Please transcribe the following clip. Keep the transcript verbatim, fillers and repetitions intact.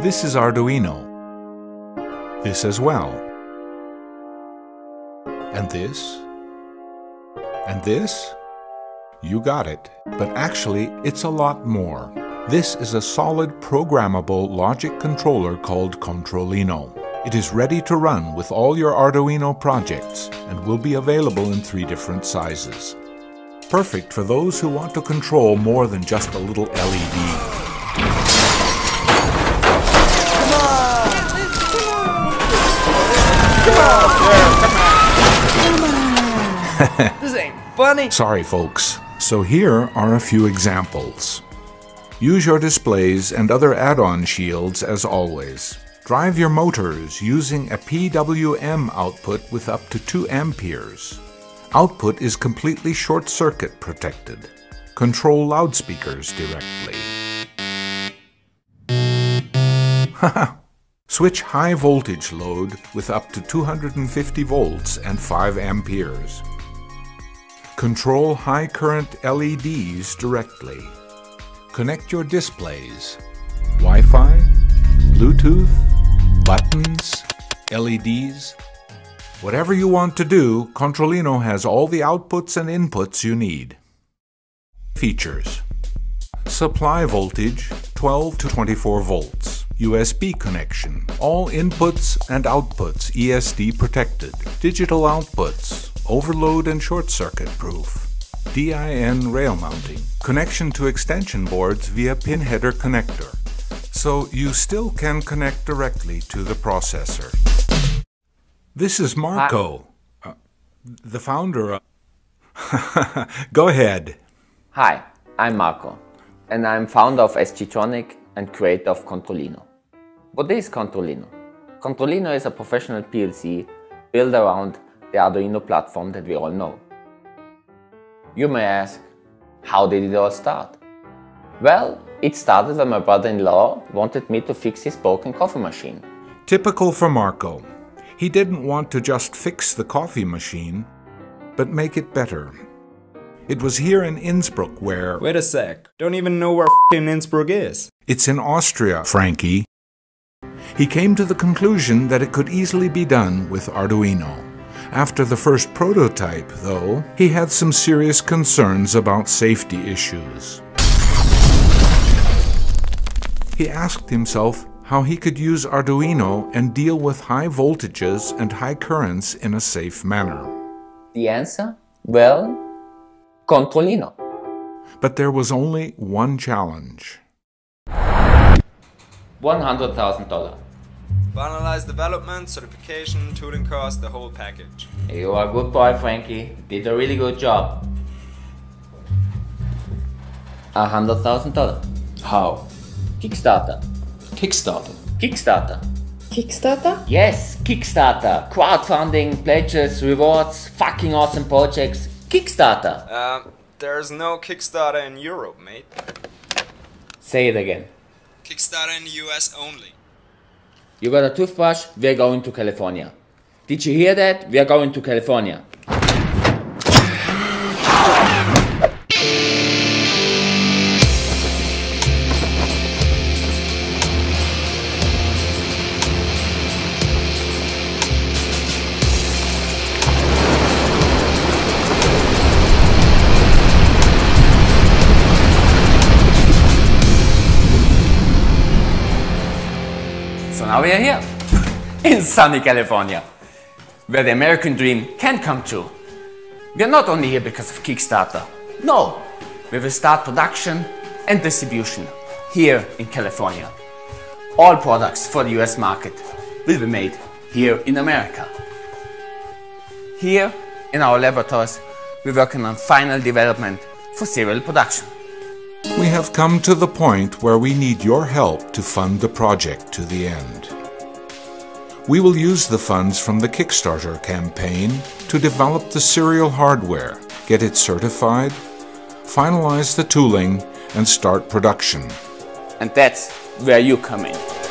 This is Arduino. This as well. And this. And this. You got it. But actually, it's a lot more. This is a solid programmable logic controller called Controllino. It is ready to run with all your Arduino projects and will be available in three different sizes. Perfect for those who want to control more than just a little L E D. Come on! Come on! Come on! This ain't funny! Sorry, folks. So here are a few examples. Use your displays and other add-on shields as always. Drive your motors using a P W M output with up to two amperes. Output is completely short-circuit protected. Control loudspeakers directly. Haha! Switch high voltage load with up to two hundred fifty volts and five amperes. Control high current L E Ds directly. Connect your displays, Wi-Fi, Bluetooth, buttons, L E Ds. Whatever you want to do, Controllino has all the outputs and inputs you need. Features: supply voltage twelve to twenty-four volts, U S B connection, all inputs and outputs E S D protected, digital outputs, overload and short circuit proof, D I N rail mounting, connection to extension boards via pin header connector, so you still can connect directly to the processor. This is Marco, uh, the founder of... Go ahead. Hi, I'm Marco, and I'm founder of SGtronic and creator of Controllino. What is Controllino? Controllino is a professional P L C built around the Arduino platform that we all know. You may ask, how did it all start? Well, it started when my brother-in-law wanted me to fix his broken coffee machine. Typical for Marco. He didn't want to just fix the coffee machine, but make it better. It was here in Innsbruck where... Wait a sec, don't even know where f***ing Innsbruck is. It's in Austria, Frankie. He came to the conclusion that it could easily be done with Arduino. After the first prototype, though, he had some serious concerns about safety issues. He asked himself how he could use Arduino and deal with high voltages and high currents in a safe manner. The answer? Well, Controllino. But there was only one challenge. one hundred thousand dollars. Finalize development, certification, tooling cost, the whole package. You are a good boy, Frankie. Did a really good job. A hundred thousand dollars. How? Kickstarter. Kickstarter. Kickstarter. Kickstarter? Yes, Kickstarter. Crowdfunding, pledges, rewards, fucking awesome projects. Kickstarter. Um, there's no Kickstarter in Europe, mate. Say it again. Kickstarter in the U S only. You got a toothbrush, we're going to California. Did you hear that? We're going to California. So now we are here, in sunny California, where the American dream can come true. We are not only here because of Kickstarter. No, we will start production and distribution here in California. All products for the U S market will be made here in America. Here in our laboratories, we're working on final development for serial production. We have come to the point where we need your help to fund the project to the end. We will use the funds from the Kickstarter campaign to develop the serial hardware, get it certified, finalize the tooling, and start production. And that's where you come in.